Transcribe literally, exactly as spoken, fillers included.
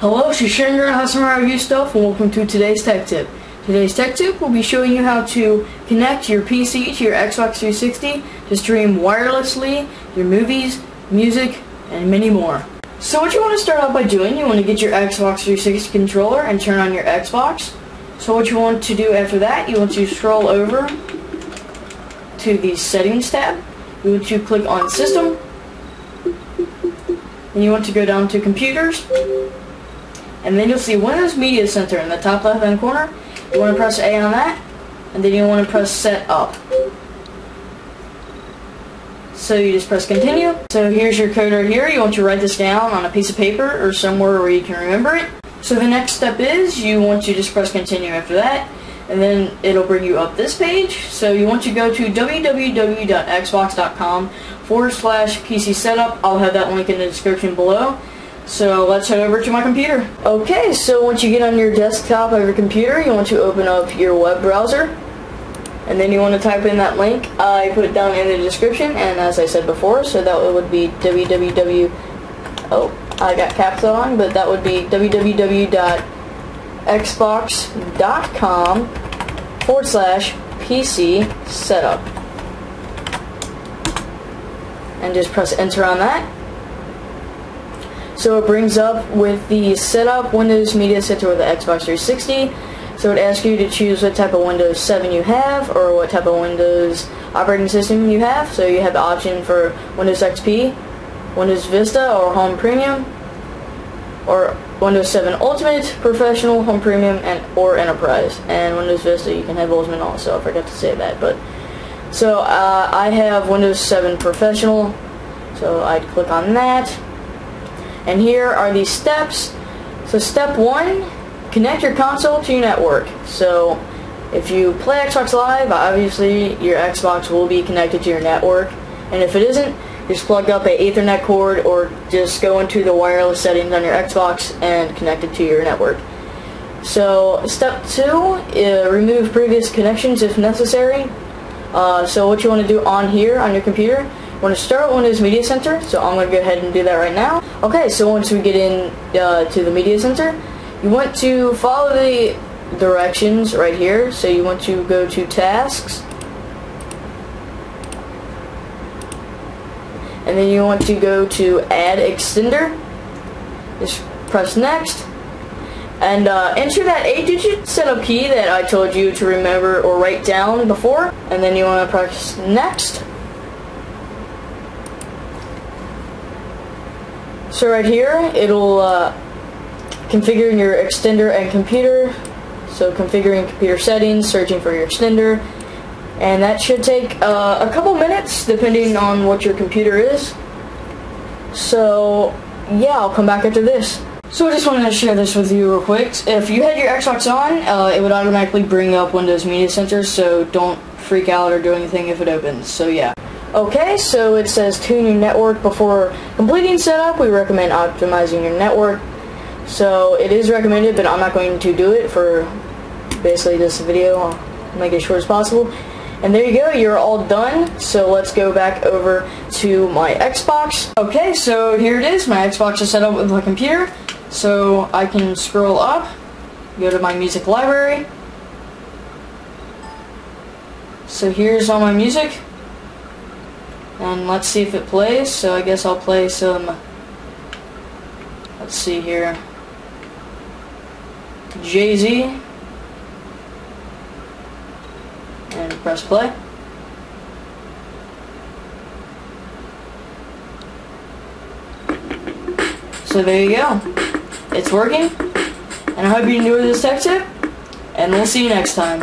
Hello, it's your sharing girl house from iReviewsStuff, and welcome to today's tech tip. Today's tech tip will be showing you how to connect your P C to your Xbox three sixty to stream wirelessly your movies, music, and many more. So what you want to start out by doing, you want to get your Xbox three sixty controller and turn on your Xbox. So what you want to do after that, you want to scroll over to the settings tab. You want to click on system, and you want to go down to computers, and then you'll see Windows Media Center in the top left hand corner. You want to press A on that, and then you want to press set up. So you just press continue. So here's your code right here. You want to write this down on a piece of paper or somewhere where you can remember it. So the next step is you want to just press continue after that, and then it'll bring you up this page. So you want to go to w w w dot xbox dot com forward slash P C setup. I'll have that link in the description below. So let's head over to my computer. Okay, so once you get on your desktop of your computer, you want to open up your web browser, and then you want to type in that link. I put it down in the description, and as I said before, so that would be www. Oh, I got caps on, but that would be w w w dot xbox dot com forward slash P C setup, and just press enter on that. So it brings up with the setup Windows Media Center with the Xbox three sixty. So it asks you to choose what type of Windows seven you have or what type of Windows operating system you have. So you have the option for Windows X P, Windows Vista or Home Premium, or Windows seven Ultimate, Professional, Home Premium, and or Enterprise. And Windows Vista, you can have Ultimate also. I forgot to say that. But so uh, I have Windows seven Professional, so I'd click on that. And here are the steps. So step one, connect your console to your network. So if you play Xbox Live, obviously your Xbox will be connected to your network. And if it isn't, just plug up an Ethernet cord or just go into the wireless settings on your Xbox and connect it to your network. So step two, uh, remove previous connections if necessary. Uh, so what you want to do on here, on your computer, I'm going to start Windows Media Center, so I'm going to go ahead and do that right now. Okay, so once we get in uh, to the Media Center, you want to follow the directions right here. So you want to go to Tasks, and then you want to go to Add Extender. Just press Next, and uh, enter that eight digit setup key that I told you to remember or write down before, and then you want to press Next. So right here, it'll uh, configure your extender and computer. So configuring computer settings, searching for your extender, and that should take uh, a couple minutes depending on what your computer is. So yeah, I'll come back after this. So I just wanted to share this with you real quick. If you had your Xbox on, uh, it would automatically bring up Windows Media Center, so don't freak out or do anything if it opens. So yeah. Okay, so it says tune your network before completing setup. We recommend optimizing your network. So it is recommended, but I'm not going to do it for basically this video. I'll make it as short as possible. And there you go, you're all done. So let's go back over to my Xbox. Okay, so here it is. My Xbox is set up with my computer. So I can scroll up, go to my music library. So here's all my music. And let's see if it plays. So I guess I'll play some, let's see here, Jay-Z, and press play. So there you go, it's working, and I hope you enjoyed this tech tip, and we'll see you next time.